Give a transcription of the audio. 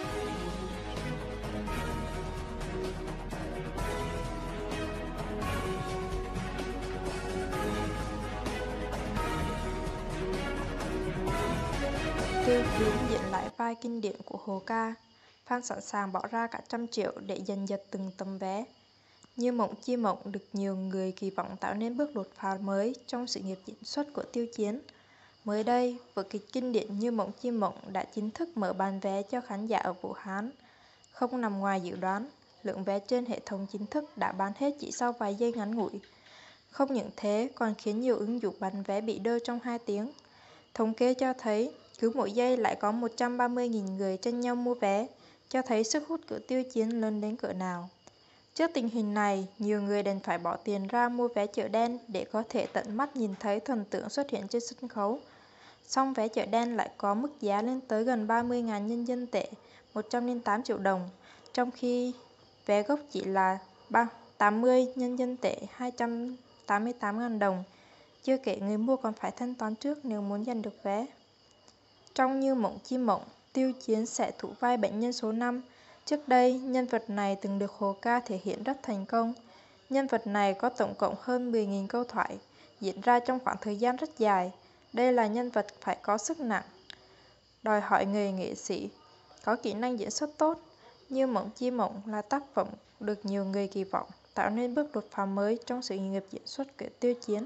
Tiêu Chiến diễn lại vai kinh điển của Hồ Ca, fan sẵn sàng bỏ ra cả 100 triệu để giành giật từng tấm vé. Như mộng chi mộng được nhiều người kỳ vọng tạo nên bước đột phá mới trong sự nghiệp diễn xuất của Tiêu Chiến. Mới đây, vở kịch kinh điển Như mộng chi mộng đã chính thức mở bán vé cho khán giả ở Vũ Hán. Không nằm ngoài dự đoán, lượng vé trên hệ thống chính thức đã bán hết chỉ sau vài giây ngắn ngủi. Không những thế, còn khiến nhiều ứng dụng bán vé bị đơ trong 2 tiếng. Thống kê cho thấy, cứ mỗi giây lại có 130.000 người tranh nhau mua vé, cho thấy sức hút của Tiêu Chiến lớn đến cỡ nào. Trước tình hình này, nhiều người đành phải bỏ tiền ra mua vé chợ đen để có thể tận mắt nhìn thấy thần tượng xuất hiện trên sân khấu. Song vé chợ đen lại có mức giá lên tới gần 30.000 nhân dân tệ, 108 triệu đồng, trong khi vé gốc chỉ là 80 nhân dân tệ, 288.000 đồng. Chưa kể người mua còn phải thanh toán trước nếu muốn giành được vé. Trong Như mộng chi mộng, Tiêu Chiến sẽ thủ vai bệnh nhân số 5. Trước đây, nhân vật này từng được Hồ Ca thể hiện rất thành công. Nhân vật này có tổng cộng hơn 10.000 câu thoại, diễn ra trong khoảng thời gian rất dài. Đây là nhân vật phải có sức nặng, đòi hỏi người nghệ sĩ có kỹ năng diễn xuất tốt. Như mộng chi mộng là tác phẩm được nhiều người kỳ vọng, tạo nên bước đột phá mới trong sự nghiệp diễn xuất của Tiêu Chiến.